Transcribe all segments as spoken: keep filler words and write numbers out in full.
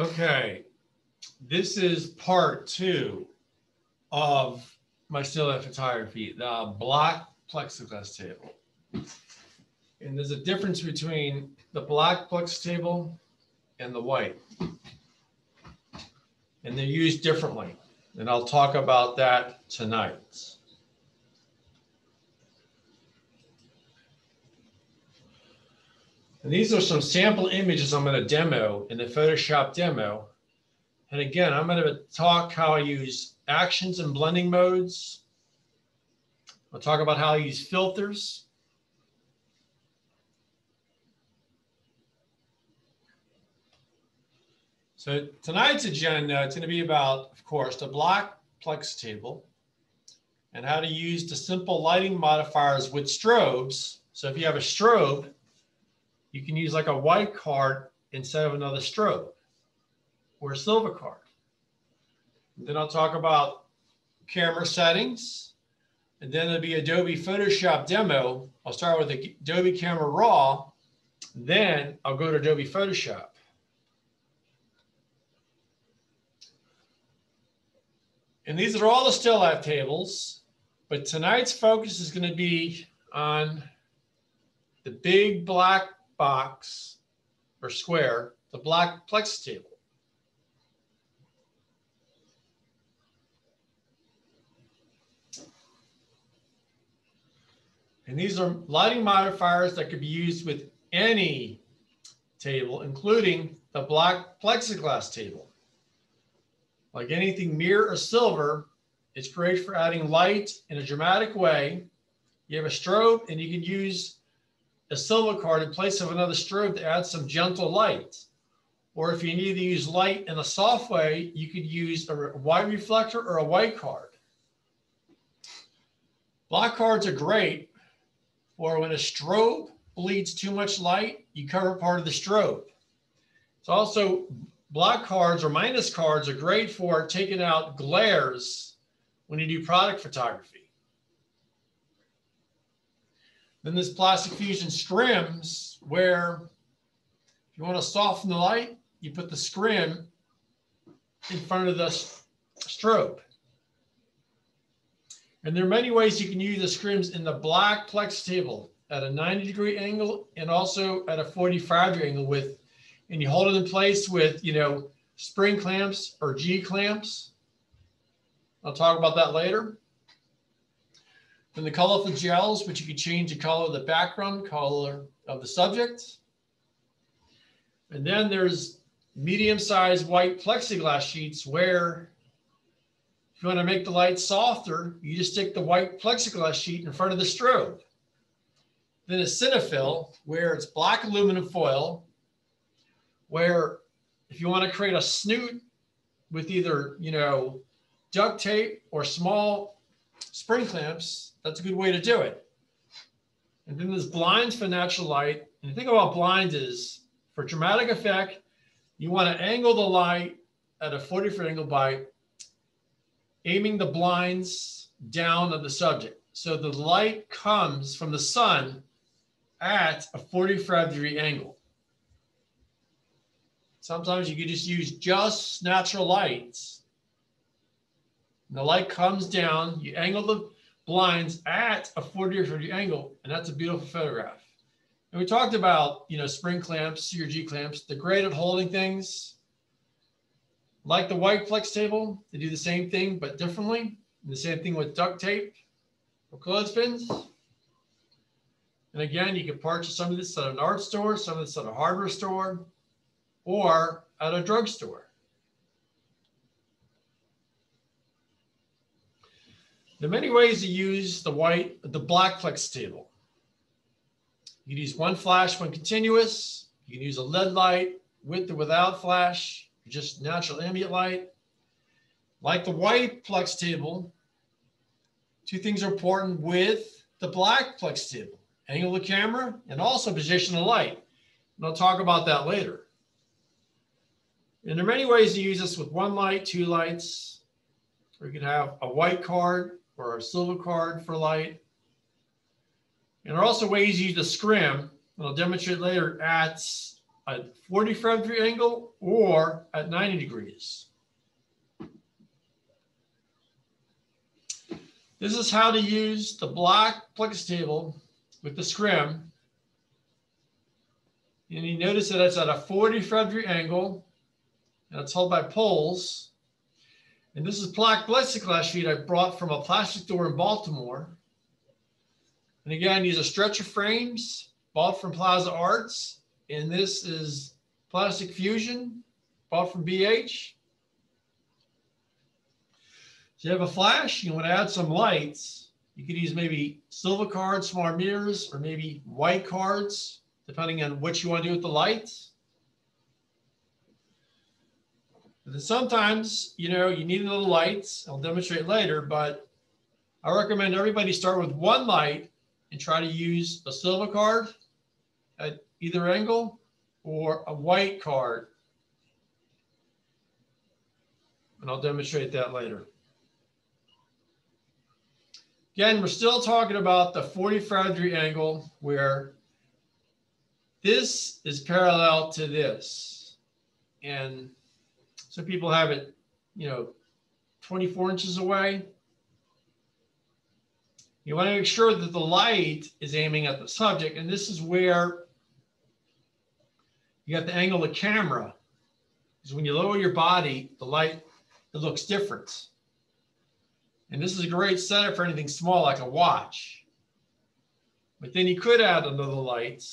Okay, this is part two of my still life photography, the black plexiglass table. And there's a difference between the black plex table and the white. And they're used differently. And I'll talk about that tonight. And these are some sample images I'm going to demo in the Photoshop demo. And again, I'm going to talk how I use actions and blending modes. I'll talk about how I use filters. So tonight's agenda, it's going to be about, of course, the black plex table and how to use the simple lighting modifiers with strobes. So if you have a strobe, you can use like a white card instead of another strobe or a silver card. And then I'll talk about camera settings, and then there'll be Adobe Photoshop demo. I'll start with Adobe Camera Raw, then I'll go to Adobe Photoshop. And these are all the still life tables, but tonight's focus is going to be on the big black box or square, the black plex table. And these are lighting modifiers that could be used with any table, including the black plexiglass table. Like anything mirror or silver, it's great for adding light in a dramatic way. You have a strobe and you can use a silver card in place of another strobe to add some gentle light. Or if you need to use light in a soft way, you could use a white reflector or a white card. Black cards are great for when a strobe bleeds too much light, you cover part of the strobe. It's also black cards or minus cards are great for taking out glares when you do product photography. Then there's plastic fusion scrims, where if you want to soften the light, you put the scrim in front of the strobe. And there are many ways you can use the scrims in the black plex table at a ninety degree angle and also at a forty-five degree angle with, and you hold it in place with, you know, spring clamps or G clamps. I'll talk about that later. Then the colorful gels, which you can change the color of the background, color of the subject. And then there's medium-sized white plexiglass sheets where if you want to make the light softer, you just stick the white plexiglass sheet in front of the strobe. Then a cinephil, where it's black aluminum foil, where if you want to create a snoot with either, you know, duct tape or small spring clamps, that's a good way to do it. And then there's blinds for natural light. And the thing about blinds is, for dramatic effect, you want to angle the light at a forty degree angle by aiming the blinds down at the subject. So the light comes from the sun at a forty-five degree angle. Sometimes you could just use just natural lights. And the light comes down, you angle the blinds at a forty degree angle, and that's a beautiful photograph. And we talked about, you know, spring clamps, C or G clamps, they're great at holding things. Like the white plex table, they do the same thing, but differently. And the same thing with duct tape or clothespins. And again, you can purchase some of this at an art store, some of this at a hardware store, or at a drugstore. There are many ways to use the white, the black plex table. You can use one flash, one continuous. You can use a L E D light with or without flash, just natural ambient light. Like the white plex table, two things are important with the black plex table: angle of the camera and also position of light. And I'll talk about that later. And there are many ways to use this with one light, two lights, or you could have a white card or a silver card for light. And there are also ways you use the scrim, and I'll demonstrate later, at at forty-five degree angle or at ninety degrees. This is how to use the Black Plexiglass table with the scrim. And you notice that it's at a forty-five degree angle and it's held by poles. And this is Black Plexiglass sheet I brought from a plastic store in Baltimore. And again, these are stretcher frames bought from Plaza Arts. And this is plastic fusion bought from B H. So you have a flash, you want to add some lights. You could use maybe silver cards, smart mirrors, or maybe white cards, depending on what you want to do with the lights. And then sometimes, you know, you need little lights. I'll demonstrate later, but I recommend everybody start with one light and try to use a silver card at either angle or a white card. And I'll demonstrate that later. Again, we're still talking about the forty-five degree angle where this is parallel to this. And some people have it, you know, twenty-four inches away. You want to make sure that the light is aiming at the subject. And this is where you have to angle the camera. Because when you lower your body, the light, it looks different. And this is a great setup for anything small like a watch. But then you could add another light.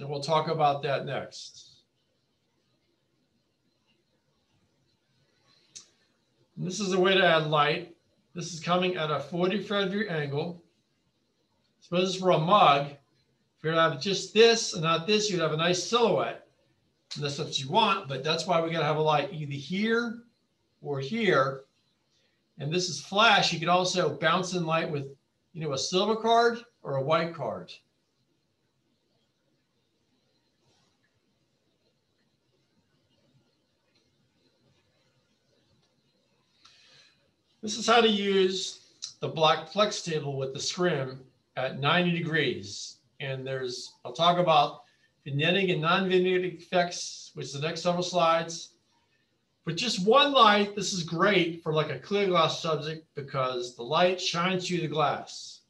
And we'll talk about that next. And this is a way to add light. This is coming at a forty-five degree angle. Suppose this were a mug. If you have just this and not this, you'd have a nice silhouette. And that's what you want, but that's why we gotta have a light either here or here. And this is flash. You can also bounce in light with, you know, a silver card or a white card. This is how to use the Black Plex table with the scrim at ninety degrees. And there's, I'll talk about vignetting and non-vignetting effects, which is the next several slides. But just one light, this is great for like a clear glass subject because the light shines through the glass.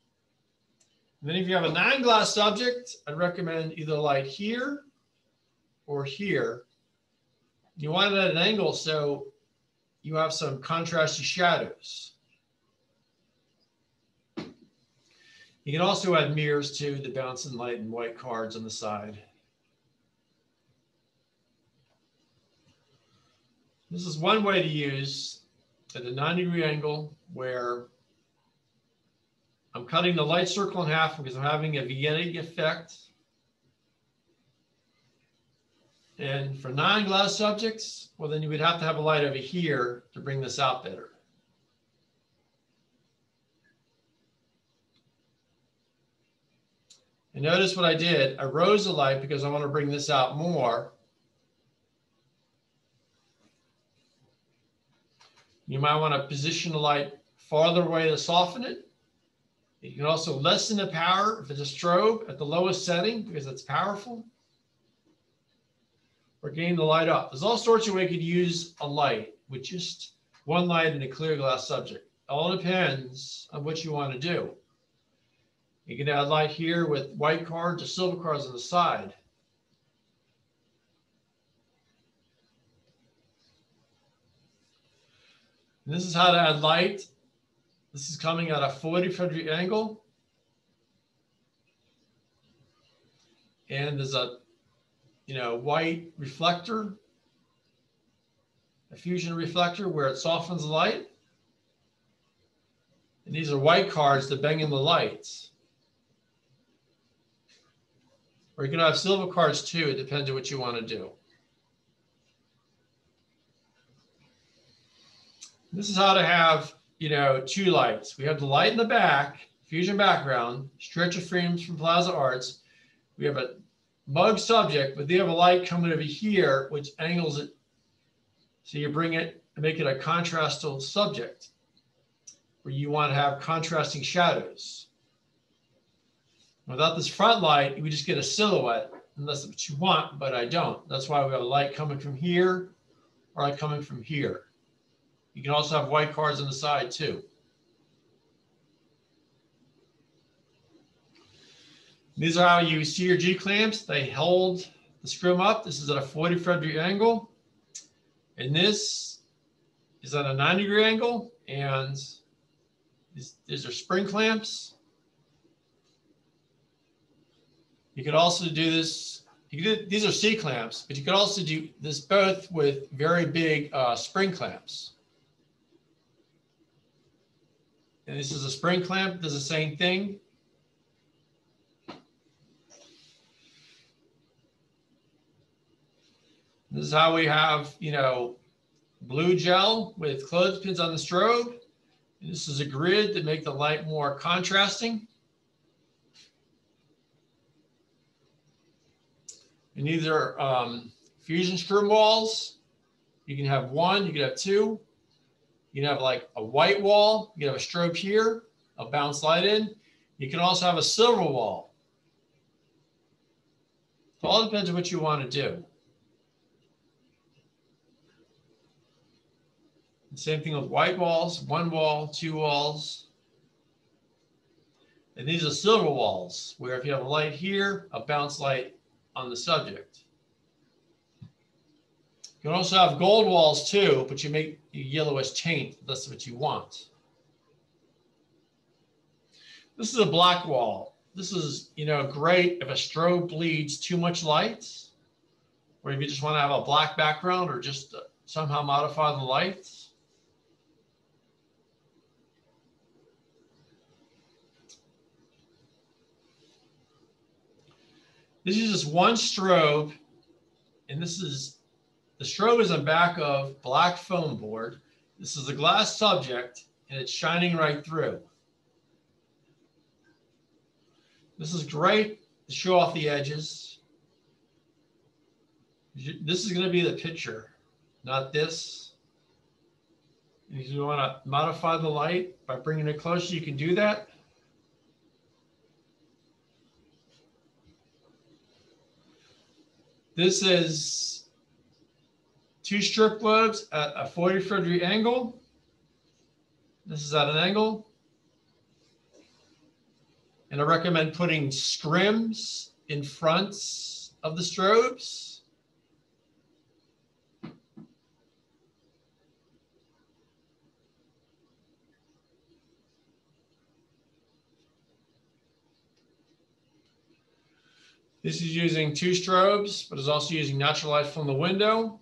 And then if you have a non-glass subject, I'd recommend either light here or here. You want it at an angle so you have some contrasty shadows. You can also add mirrors to the bouncing light and white cards on the side. This is one way to use at a ninety degree angle where I'm cutting the light circle in half because I'm having a vignetting effect. And for non-glass subjects, well, then you would have to have a light over here to bring this out better. And notice what I did. I rose the light because I want to bring this out more. You might want to position the light farther away to soften it. You can also lessen the power if it's a strobe at the lowest setting because it's powerful. Or gain the light up. There's all sorts of ways you could use a light with just one light in a clear glass subject. It all depends on what you want to do. You can add light here with white cards or silver cards on the side. And this is how to add light. This is coming at a forty-five degree angle. And there's a, you know, white reflector, a fusion reflector where it softens the light. And these are white cards that bang in the lights. Or you can have silver cards too, it depends on what you want to do. This is how to have, you know, two lights. We have the light in the back, fusion background, stretcher frames from Plaza Arts. We have a mug subject, but they have a light coming over here, which angles it. So you bring it and make it a contrastal subject where you want to have contrasting shadows. Without this front light, you would just get a silhouette and that's what you want, but I don't. That's why we have light coming from here or light coming from here. You can also have white cards on the side too. These are how you use C R G clamps. They hold the scrim up. This is at a forty-five degree angle. And this is at a ninety degree angle. And these, these are spring clamps. You could also do this, you could do, these are C clamps, but you could also do this both with very big uh, spring clamps. And this is a spring clamp, does the same thing. This is how we have, you know, blue gel with clothespins on the strobe. And this is a grid to make the light more contrasting. And these are um, fusion scrim walls. You can have one, you can have two. You can have like a white wall. You can have a strobe here, a bounce light in. You can also have a silver wall. It all depends on what you want to do. And same thing with white walls, one wall, two walls. And these are silver walls, where if you have a light here, a bounce light on the subject. You can also have gold walls too, but you make a yellowish taint. That's what you want. This is a black wall. This is, you know, great if a strobe bleeds too much light, or if you just want to have a black background or just somehow modify the lights. This is just one strobe, and this is, the strobe is on back of black foam board. This is a glass subject, and it's shining right through. This is great to show off the edges. This is gonna be the picture, not this. If you wanna modify the light by bringing it closer, you can do that. This is two strip globes at a forty-five degree angle. This is at an angle. And I recommend putting scrims in front of the strobes. This is using two strobes, but is also using natural light from the window,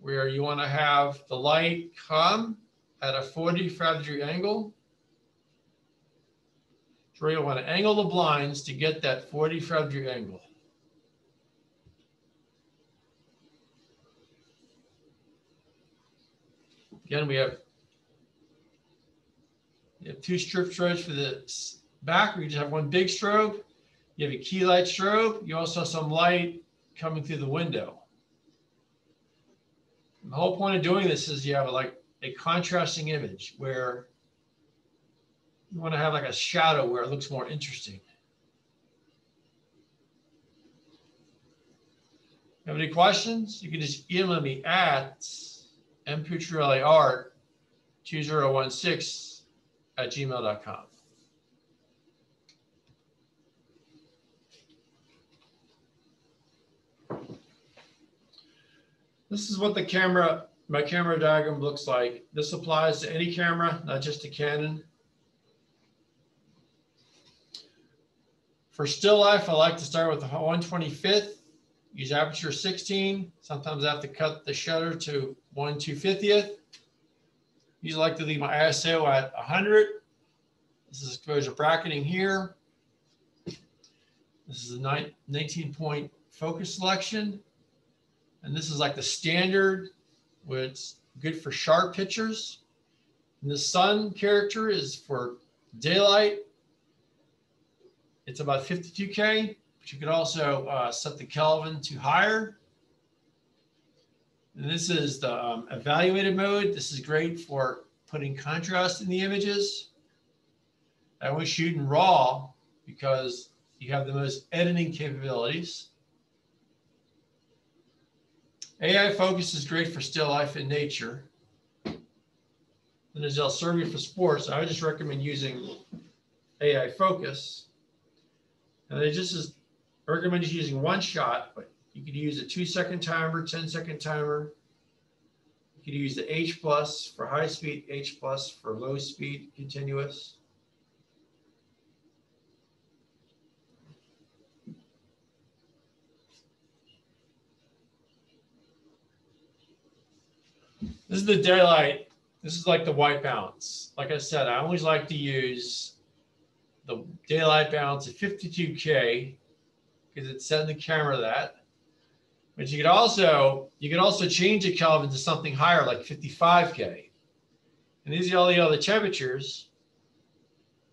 where you want to have the light come at a forty-five degree angle. So you want to angle the blinds to get that forty-five degree angle. Again, we have, we have two strip strobes for the back. We just have one big strobe. You have a key light strobe. You also have some light coming through the window. And the whole point of doing this is you have a, like a contrasting image where you want to have like a shadow where it looks more interesting. Have any questions? You can just email me at m pucciarelliart two zero one six at gmail dot com. This is what the camera, my camera diagram looks like. This applies to any camera, not just a Canon. For still life, I like to start with the one twenty-fifth, use aperture sixteen. Sometimes I have to cut the shutter to one two fiftieth. Usually I like to leave my I S O at one hundred. This is exposure bracketing here. This is a nineteen point focus selection. And this is like the standard, which is good for sharp pictures. And the sun character is for daylight. It's about fifty-two K, but you could also uh, set the Kelvin to higher. And this is the um, evaluated mode. This is great for putting contrast in the images. I always shoot in RAW because you have the most editing capabilities. A I focus is great for still life in nature. And there's sRGB for sports. I would just recommend using A I focus. And it just is recommend just using one shot, but you could use a two second timer, ten second timer. You could use the H plus for high speed, H plus for low speed, continuous. This is the daylight. This is like the white balance. Like I said, I always like to use the daylight balance at fifty-two K because it's setting the camera that. But you could also you could also change the Kelvin to something higher, like fifty-five K. And these are all the other temperatures.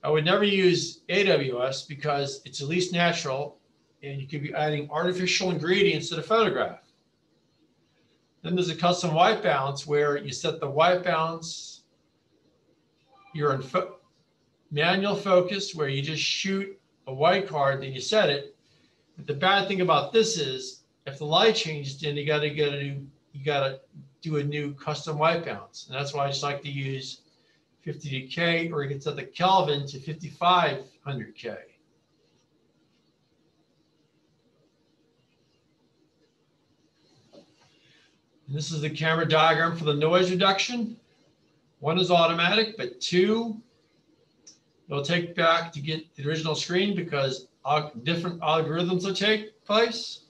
I would never use A W S because it's the least natural, and you could be adding artificial ingredients to the photograph. Then there's a custom white balance where you set the white balance. You're in fo manual focus where you just shoot a white card, then you set it. But the bad thing about this is if the light changes, then you gotta get a new, you gotta do a new custom white balance. And that's why I just like to use fifty-two K, or you can set the Kelvin to fifty-five hundred K. And this is the camera diagram for the noise reduction. One is automatic, but two, it'll take back to get the original screen because different algorithms will take place.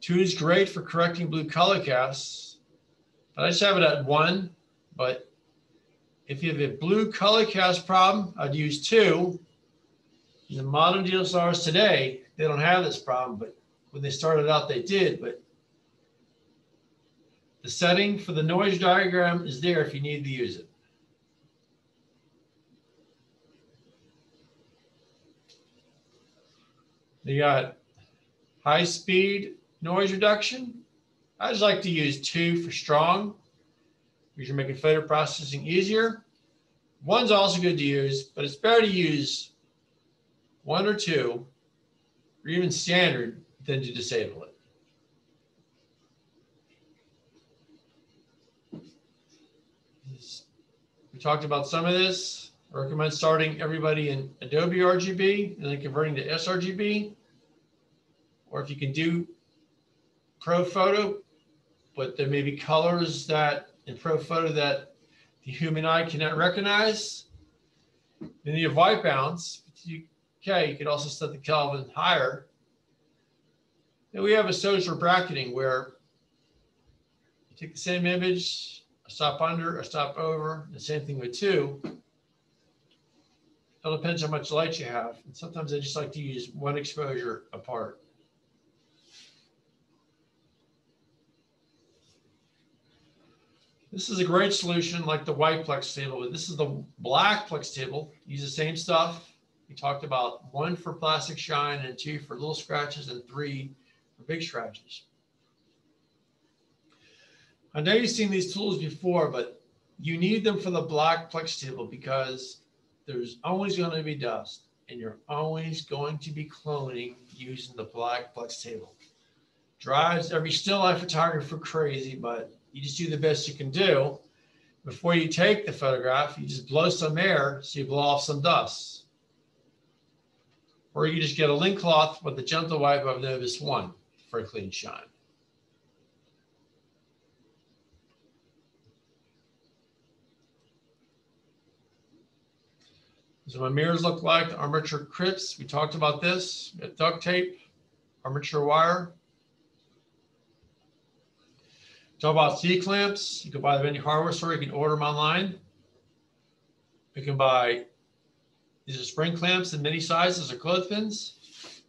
Two is great for correcting blue color casts, but I just have it at one. But if you have a blue color cast problem, I'd use two. And the modern D S L Rs today, they don't have this problem, but when they started out, they did. But the setting for the noise diagram is there if you need to use it. You got high speed noise reduction. I just like to use two for strong because you're making photo processing easier. One's also good to use, but it's better to use one or two or even standard than to disable it. Talked about some of this. I recommend starting everybody in Adobe R G B and then converting to sRGB. Or if you can do Pro Photo, but there may be colors that in Pro Photo that the human eye cannot recognize. Then you have white balance. Okay, you could also set the Kelvin higher. Then we have a social bracketing where you take the same image, stop under or stop over. The same thing with two. It all depends how much light you have. And sometimes I just like to use one exposure apart. This is a great solution like the white Plex table, but this is the black Plex table. Use the same stuff. We talked about one for plastic shine and two for little scratches and three for big scratches. I know you've seen these tools before, but you need them for the black Plex table because there's always going to be dust and you're always going to be cloning using the black Plex table. Drives every still life photographer crazy, but you just do the best you can do. Before you take the photograph, you just blow some air so you blow off some dust. Or you just get a lint cloth with the gentle wipe of Novus one for a clean shine. So my mirrors look like the armature crimps. We talked about this. We have duct tape, armature wire. Talk about C clamps. You can buy them at any hardware store. You can order them online. You can buy these are spring clamps in many sizes or clothespins.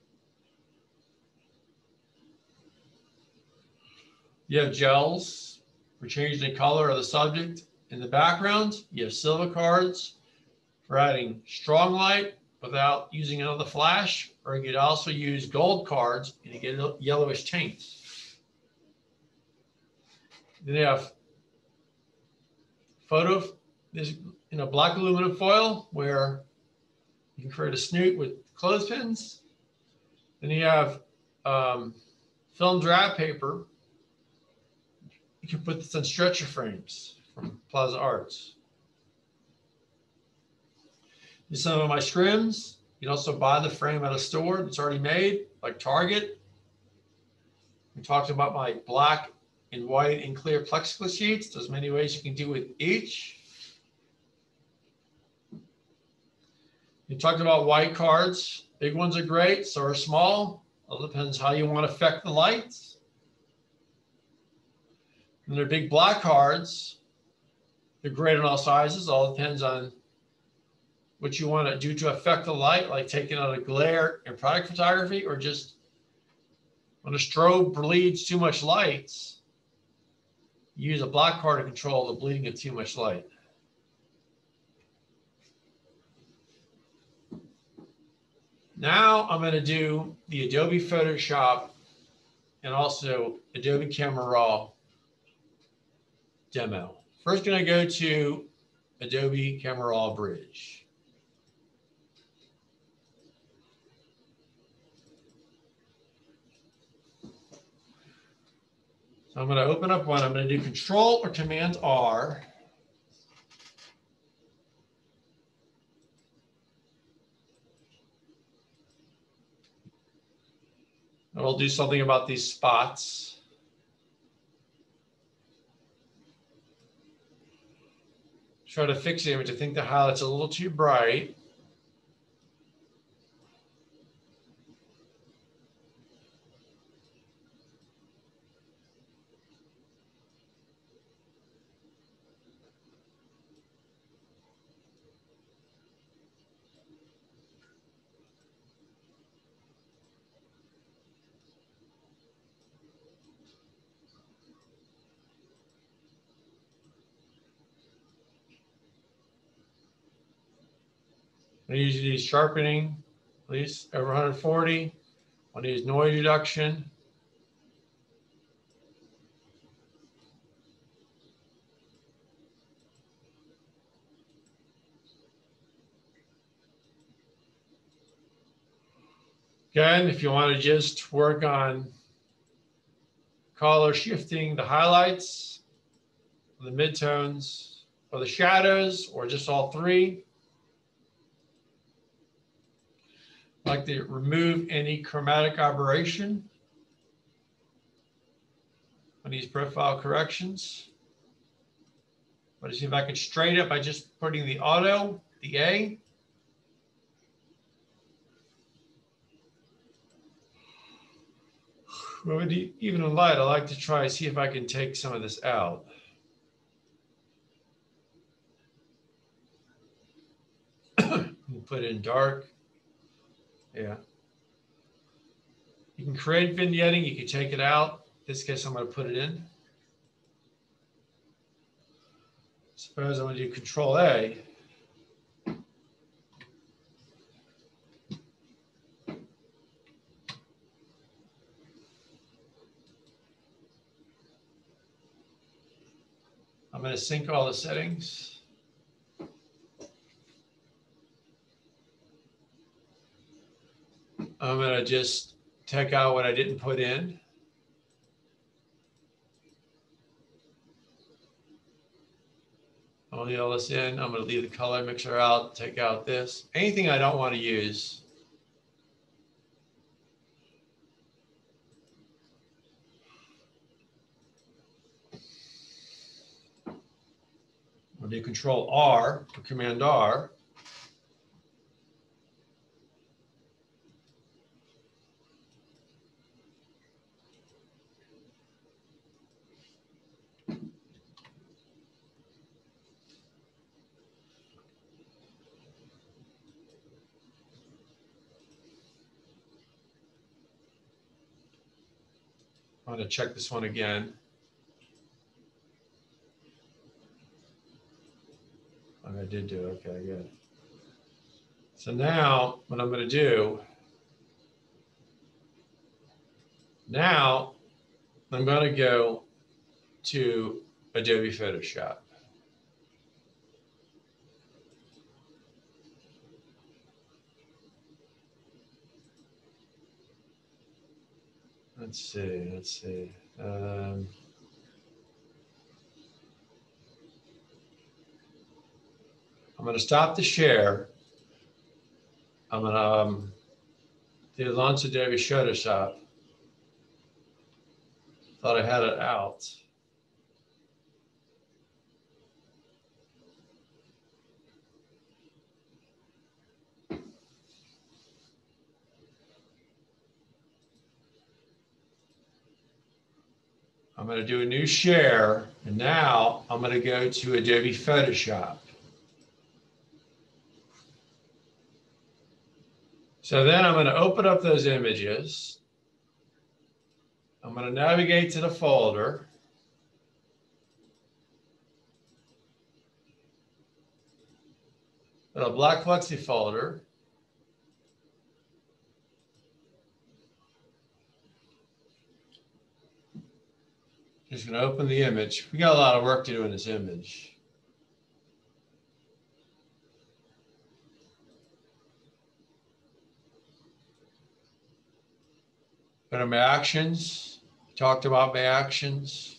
You have gels for changing the color of the subject in the background. You have silver cards. For adding strong light without using another flash, or you could also use gold cards and you get yellowish tints. Then you have photo is in a black aluminum foil where you can create a snoot with clothespins. Then you have um, film drab paper You can put this on stretcher frames from Plaza Arts. These are some of my scrims. You can also buy the frame at a store that's already made, like Target. We talked about my black and white and clear plexiglass sheets. There's many ways you can do with each. We talked about white cards. Big ones are great, so are small. It depends how you want to affect the lights. And they're big black cards. They're great in all sizes. All depends on what you want to do to affect the light, like taking out a glare in product photography, or just when a strobe bleeds too much light, you use a black card to control the bleeding of too much light. Now I'm going to do the Adobe Photoshop and also Adobe Camera Raw demo. First, going to go to Adobe Camera Raw Bridge. So I'm going to open up one. I'm going to do Control or Command R. And we'll do something about these spots. Try to fix the image. I think the highlight's a little too bright. I usually use sharpening, at least over one hundred forty. I want to use noise reduction. Again, if you want to just work on color shifting, the highlights, the midtones, or the shadows, or just all three. Like to remove any chromatic aberration. I need profile corrections. But to see if I can straighten it by just putting the auto, the A. Even in light, I like to try to see if I can take some of this out. Put it in dark. Yeah. You can create vignetting, you can take it out. In this case, I'm going to put it in. Suppose I'm going to do Control A. I'm going to sync all the settings. I'm going to just take out what I didn't put in. I'll leave all this in. I'm going to leave the color mixer out, take out this. Anything I don't want to use. I'll do Control R or Command R. I'm going to check this one again. Oh, I did do it. Okay, good. So now what I'm going to do, now I'm going to go to Adobe Photoshop. Let's see, let's see. Um, I'm going to stop the share. I'm going to um, the Alonzo Davis shutter shot. Thought I had it out. I'm going to do a new share, and now I'm going to go to Adobe Photoshop. So then I'm going to open up those images. I'm going to navigate to the folder. The Black Plexi folder. Just going to open the image. We got a lot of work to do in this image. Go to my actions. Talked about my actions.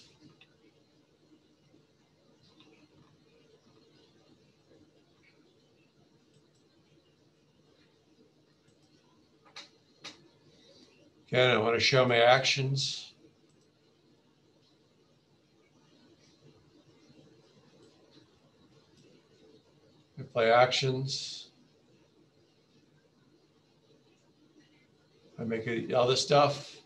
Okay, I want to show my actions. Play actions. I make it other stuff.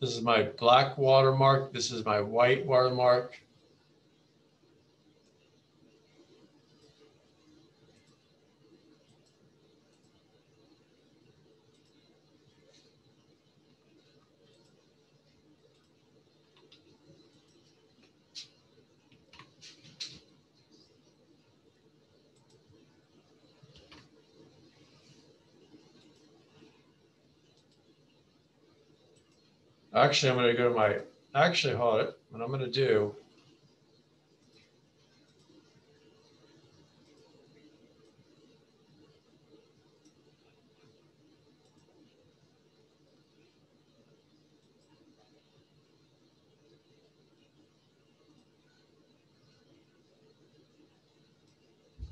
This is my black watermark. This is my white watermark. Actually, I'm going to go to my, actually, hold it. What I'm going to do,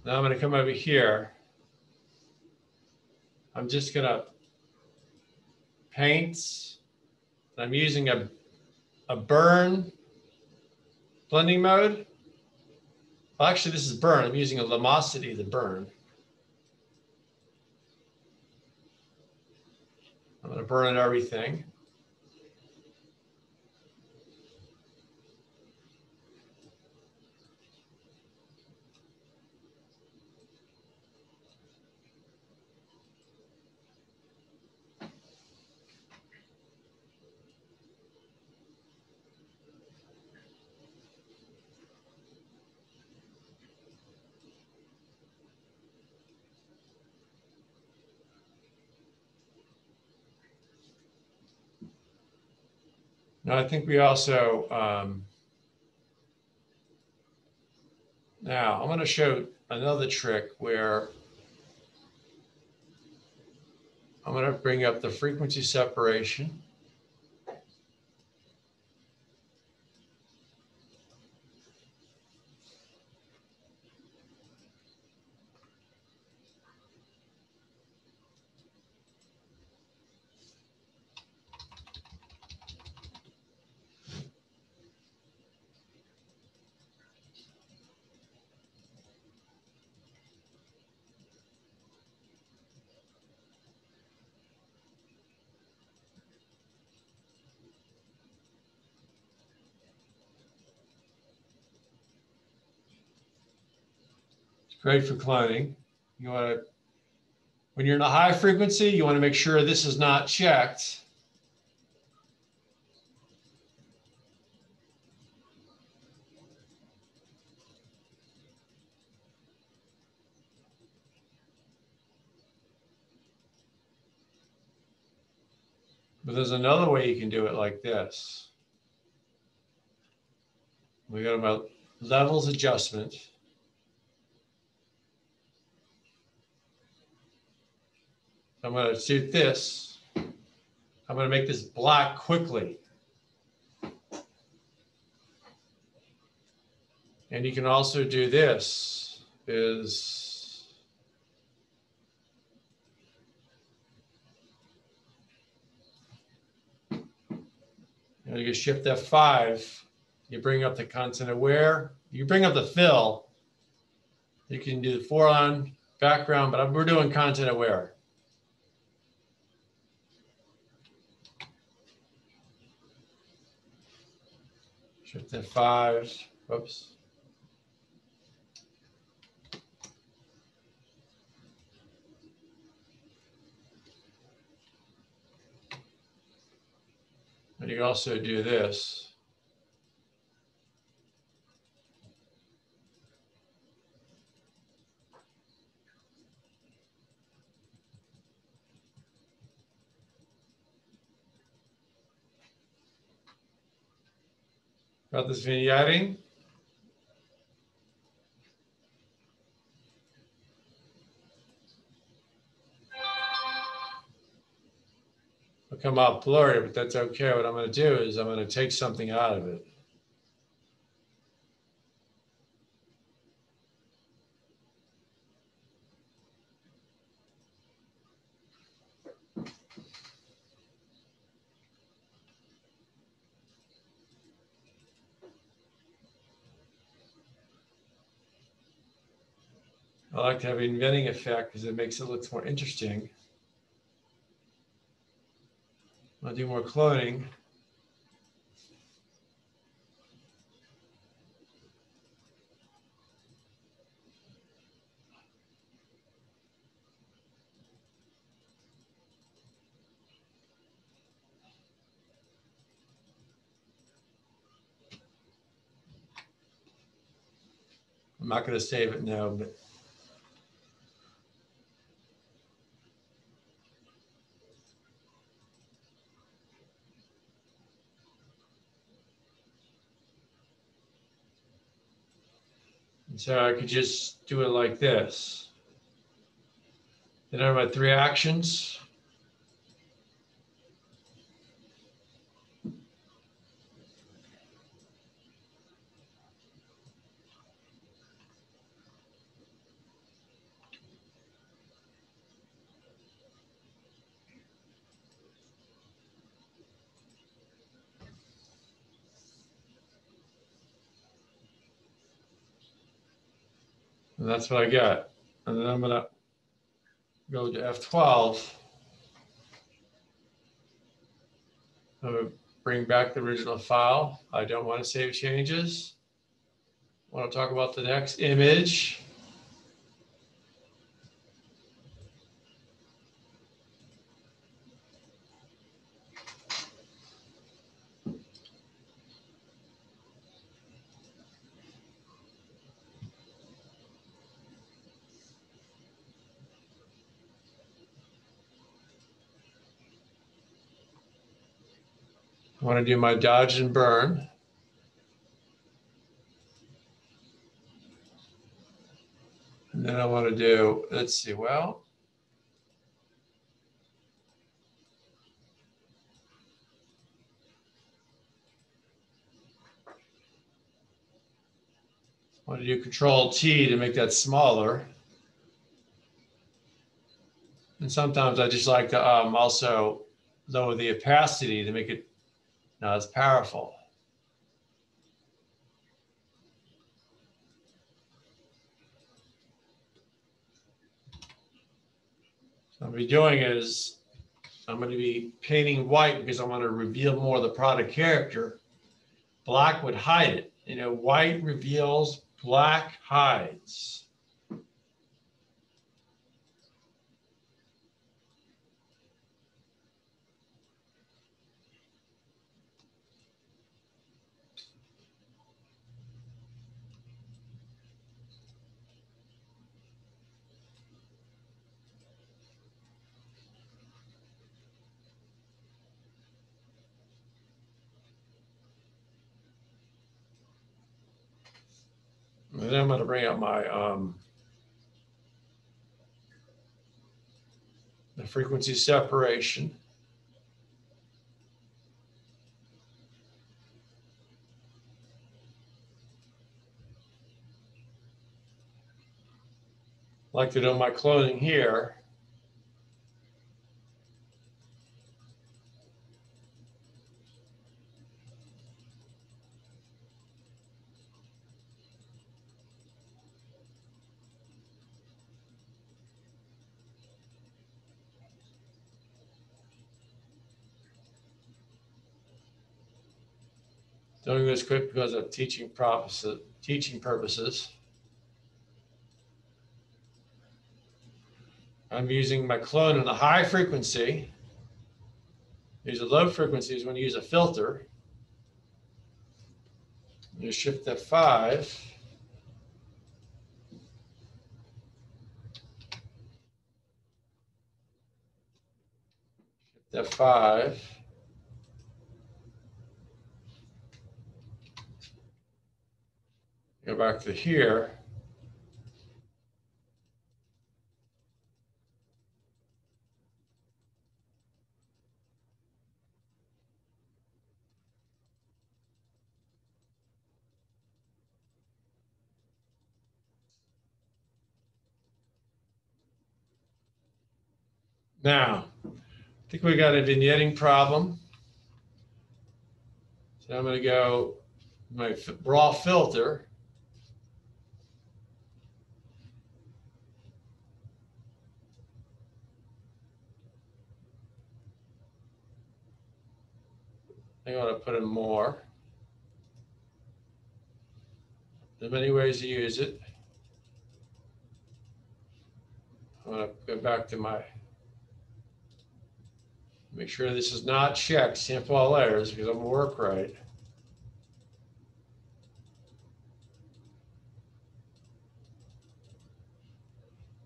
now I'm going to come over here. I'm just going to paint. I'm using a, a burn blending mode. Well, actually, this is burn. I'm using a lumosity to burn. I'm going to burn everything. Now, I think we also, um, now I'm going to show another trick where I'm going to bring up the frequency separation. Great for cloning. You want to, when you're in a high frequency, you want to make sure this is not checked. But there's another way you can do it like this. We go to my levels adjustment. I'm going to shoot this. I'm going to make this black quickly. And you can also do this. is you know, you shift F five, you bring up the content aware, you bring up the fill, you can do the foreground, background, but we're doing content aware. Shift F five, whoops. And you can also do this. Got this vignetting. It'll come out blurry, but that's okay. What I'm going to do is I'm going to take something out of it. I like to have an vignetting effect because it makes it look more interesting. I'll do more cloning. I'm not going to save it now, but so I could just do it like this. Then I have my three actions. And that's what I got. And then I'm going to go to F twelve. I'm going to bring back the original file. I don't want to save changes. I want to talk about the next image. I want to do my dodge and burn. And then I want to do, let's see, well. I want to do control T to make that smaller. And sometimes I just like to um, also lower the opacity to make it. Now it's powerful. So what I'll be doing is I'm going to be painting white because I want to reveal more of the product character. Black would hide it. You know, white reveals, black hides. And then I'm going to bring out my um, the frequency separation. like to do my clothing here. Doing this quick because of teaching purposes. Teaching purposes. I'm using my clone in a high frequency. These are low frequencies when you use a filter. You shift that five. Shift that five. Go back to here. Now, I think we got a vignetting problem. So I'm going to go my raw filter. I think I want to put in more. There's many ways to use it. I want to go back to my, make sure this is not checked, sample all layers, because I'm going to work right.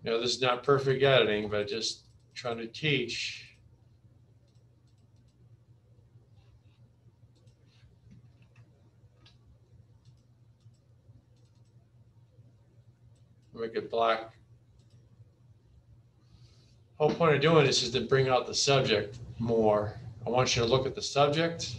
You know, this is not perfect editing, but just trying to teach. Make it black. Whole point of doing this is to bring out the subject more. I want you to look at the subject.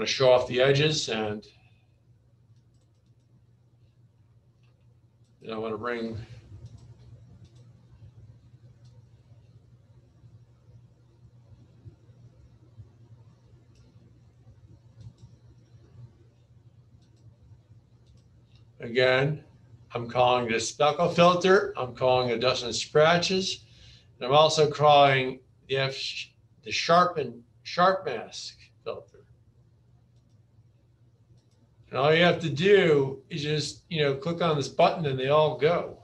To show off the edges, and you know, I want to bring again. I'm calling this speckle filter. I'm calling a dust and scratches, and I'm also calling the F, the sharpen sharp mask filter. And all you have to do is just, you know, click on this button and they all go.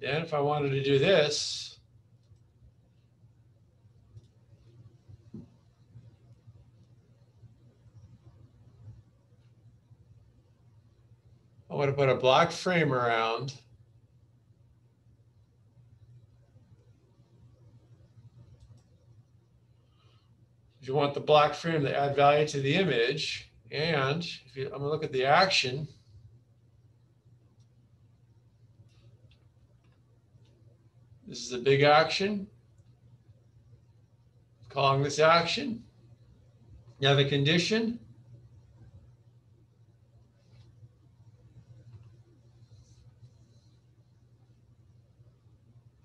Then if I wanted to do this, I want to put a black frame around. If you want the black frame to add value to the image. And if you, I'm going to look at the action. This is a big action. I'm calling this action. Now the condition.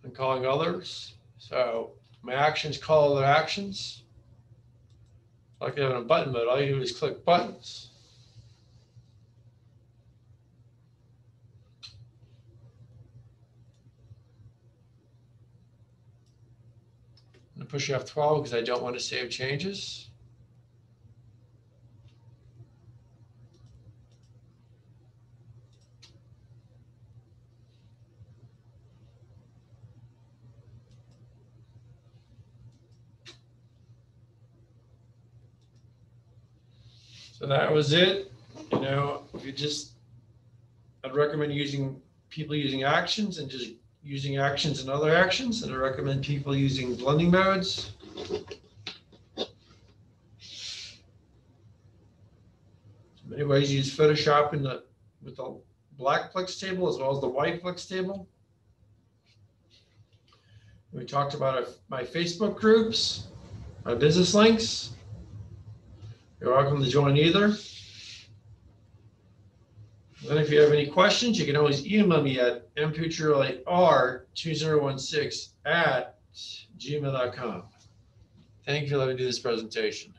I'm calling others. So my actions call other actions. Like having a button mode, all you do is click buttons. I'm going to push F twelve because I don't want to save changes. So that was it. You know, you just, I'd recommend using people using actions and just using actions and other actions. And I recommend people using blending modes. In many ways, you use Photoshop in the with the black Plex table as well as the white Plex table. We talked about our, my Facebook groups, my business links. You're welcome to join either. Then if you have any questions, you can always email me at m pucciarelli r two zero one six at gmail dot com. Thank you for letting me do this presentation.